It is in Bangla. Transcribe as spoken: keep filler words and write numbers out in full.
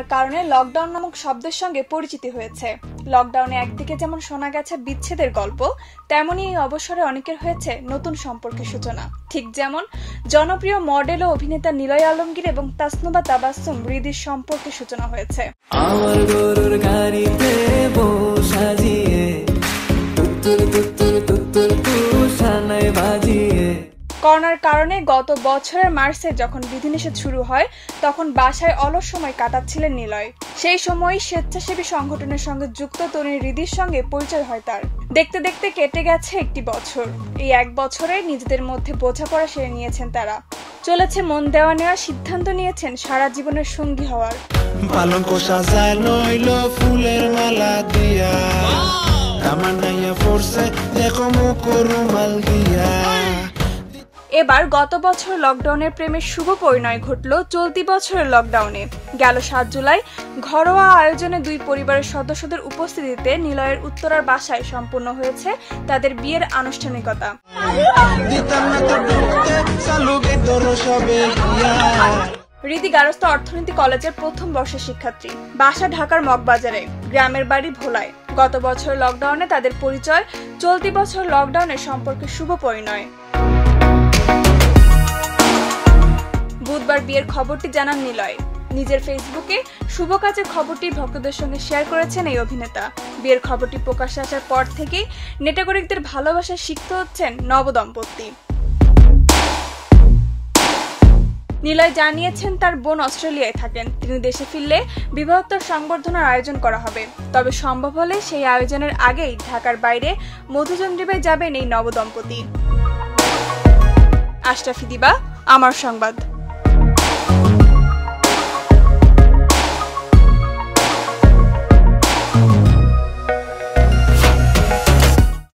ঘটনার কারণে লকডাউন নামক শব্দের সঙ্গে পরিচিতি হয়েছে। লকডাউনে একদিকে যেমন শোনা গেছে বিচ্ছেদের গল্প, তেমনই এই অবসরে অনেকের হয়েছে নতুন সম্পর্কের সূচনা। ঠিক যেমন জনপ্রিয় মডেল ও অভিনেতা নিলয় আলমগীর এবং তাসনুবা তাবাসসুম হৃদির সম্পর্কের সূচনা হয়েছে। করোনার কারণে গত বছরের মার্চে যখন বিধিনিষেধ শুরু হয় তখন বাসায় অলস সময় কাটাচ্ছিলেন নিলয়। সেই সময় স্বেচ্ছাসেবী সংগঠনের সঙ্গে যুক্ত তরুণী হৃদির সঙ্গে পরিচয় হয় তার। দেখতে দেখতে কেটে গেছে একটি বছর। এই এক বছরে নিজেদের মধ্যে বোঝাপড়া সেরে নিয়েছেন তারা। চলেছে মন দেওয়া নেওয়া, সিদ্ধান্ত নিয়েছেন সারা জীবনের সঙ্গী হওয়ার। এবার গত বছর লকডাউনের প্রেমের শুভ পরিণয় ঘটল চলতি বছরের লকডাউনে। গেল সাত জুলাই ঘরোয়া আয়োজনে দুই পরিবারের সদস্যদের উপস্থিতিতে নিলয়ের উত্তরার বাসায় সম্পন্ন হয়েছে তাদের বিয়ের আনুষ্ঠানিকতা। হৃদি গার্হস্থ্য অর্থনীতি কলেজের প্রথম বর্ষের শিক্ষার্থী। বাসা ঢাকার মগবাজারে, গ্রামের বাড়ি ভোলায়। গত বছর লকডাউনে তাদের পরিচয়, চলতি বছর লকডাউনের সম্পর্কে শুভ পরিণয়। বুধবার বিয়ের খবরটি জানান নিলয়। নিজের ফেসবুকে শুভ কাজের খবরটি ভক্তদের সঙ্গে শেয়ার করেছেন এই অভিনেতা। বিয়ের খবরটি প্রকাশ্যে আসার পর থেকেই নেটাগরিকদের ভালোবাসা শিখতে হচ্ছেন নবদম্পতি। নিলয় জানিয়েছেন তার বোন অস্ট্রেলিয়ায় থাকেন। তিনি দেশে ফিরলে বিবাহোত্তর সংবর্ধনার আয়োজন করা হবে। তবে সম্ভব হলে সেই আয়োজনের আগেই ঢাকার বাইরে মধুচন্দ্রিমায় যাবেন এই নবদম্পতি। আশরাফি দিবা, আমার সংবাদ।